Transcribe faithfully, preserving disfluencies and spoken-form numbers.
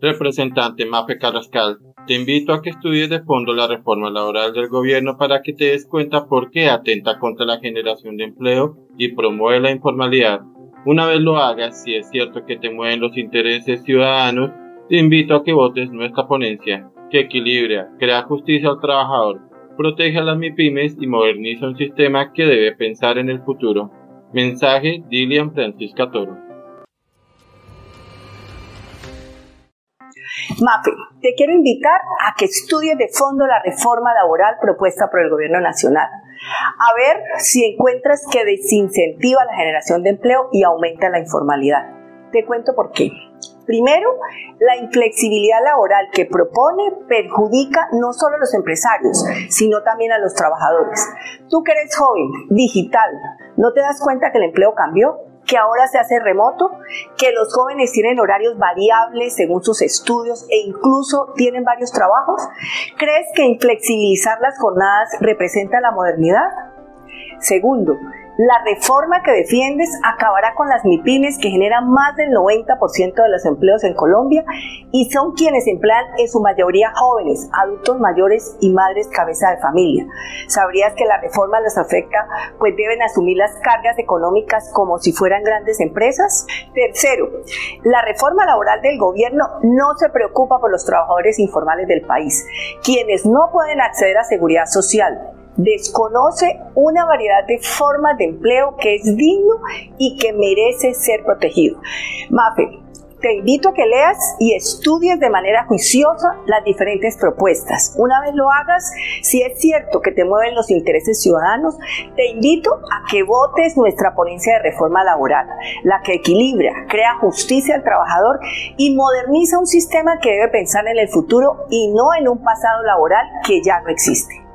Representante Mafe Carrascal, te invito a que estudies de fondo la reforma laboral del gobierno para que te des cuenta por qué atenta contra la generación de empleo y promueve la informalidad. Una vez lo hagas, si es cierto que te mueven los intereses ciudadanos, te invito a que votes nuestra ponencia, que equilibra, crea justicia al trabajador, protege a las MIPYMES y moderniza un sistema que debe pensar en el futuro. Mensaje Dilian Francisca Toro. Mafe, te quiero invitar a que estudies de fondo la reforma laboral propuesta por el Gobierno Nacional. A ver si encuentras que desincentiva la generación de empleo y aumenta la informalidad. Te cuento por qué. Primero, la inflexibilidad laboral que propone perjudica no solo a los empresarios, sino también a los trabajadores. Tú que eres joven, digital, ¿no te das cuenta que el empleo cambió? Que ahora se hace remoto, que los jóvenes tienen horarios variables según sus estudios e incluso tienen varios trabajos. ¿Crees que inflexibilizar las jornadas representa la modernidad? Segundo, la reforma que defiendes acabará con las MIPYMES, que generan más del noventa por ciento de los empleos en Colombia y son quienes emplean en su mayoría jóvenes, adultos mayores y madres cabeza de familia. Sabrías que la reforma los afecta, pues deben asumir las cargas económicas como si fueran grandes empresas. Tercero, la reforma laboral del gobierno no se preocupa por los trabajadores informales del país, quienes no pueden acceder a seguridad social. Desconoce una variedad de formas de empleo que es digno y que merece ser protegido. Mafe, te invito a que leas y estudies de manera juiciosa las diferentes propuestas. Una vez lo hagas, si es cierto que te mueven los intereses ciudadanos, te invito a que votes nuestra ponencia de reforma laboral, la que equilibra, crea justicia al trabajador y moderniza un sistema que debe pensar en el futuro y no en un pasado laboral que ya no existe.